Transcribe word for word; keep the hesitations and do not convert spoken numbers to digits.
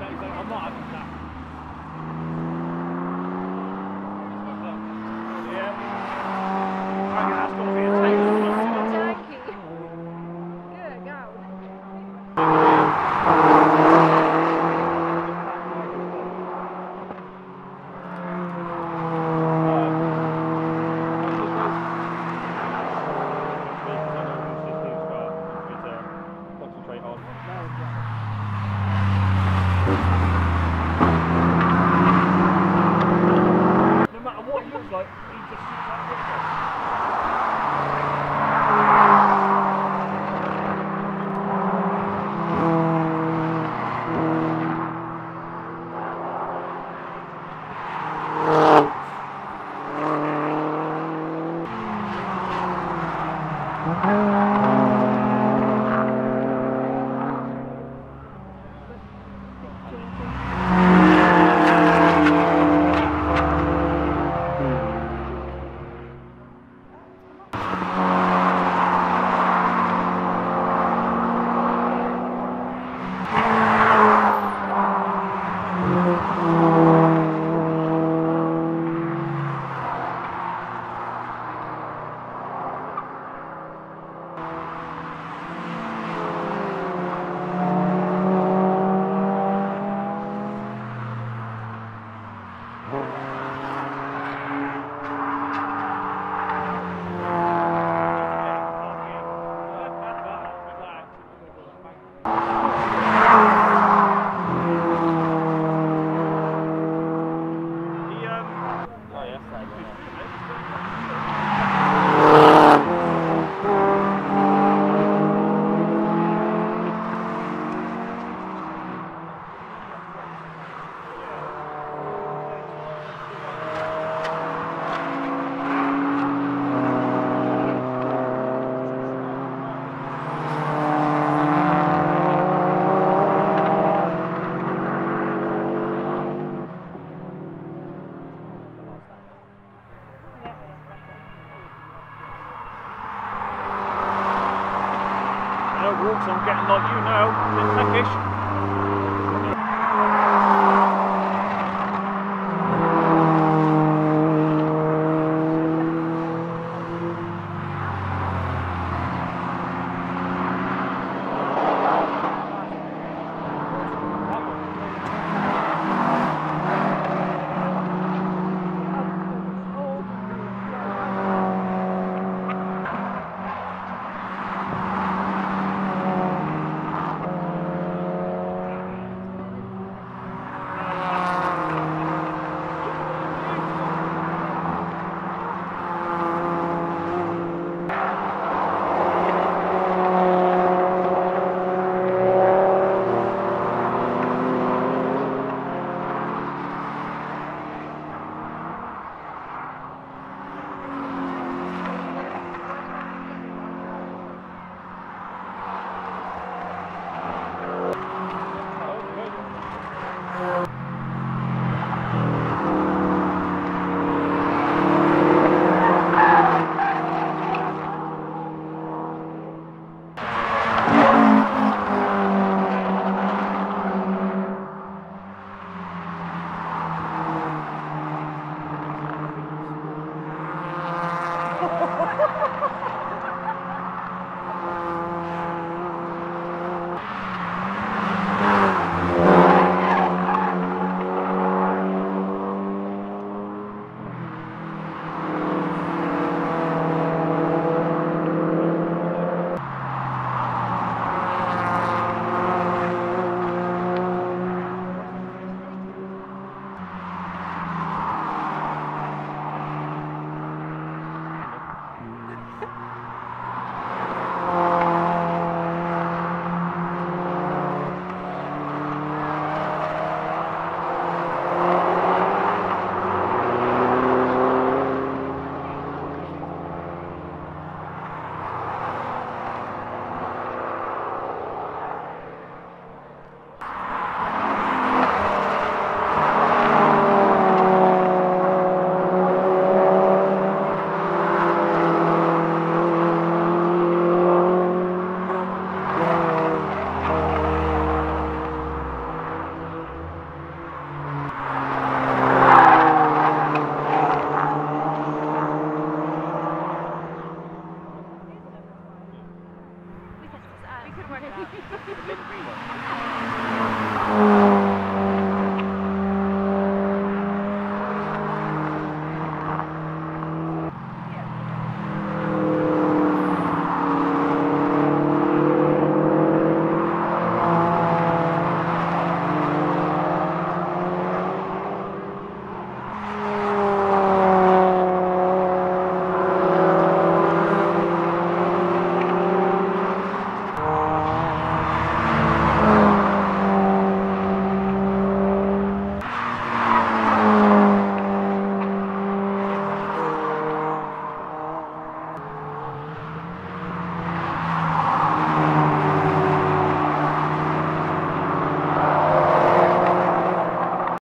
I'm not having that. Yeah. I think that's got to be a tank. It's a tanky. Good go. Concentrate on. Like, he just keeps on doing it. So I'm getting like you now, a bit peckish. Thank you. morning.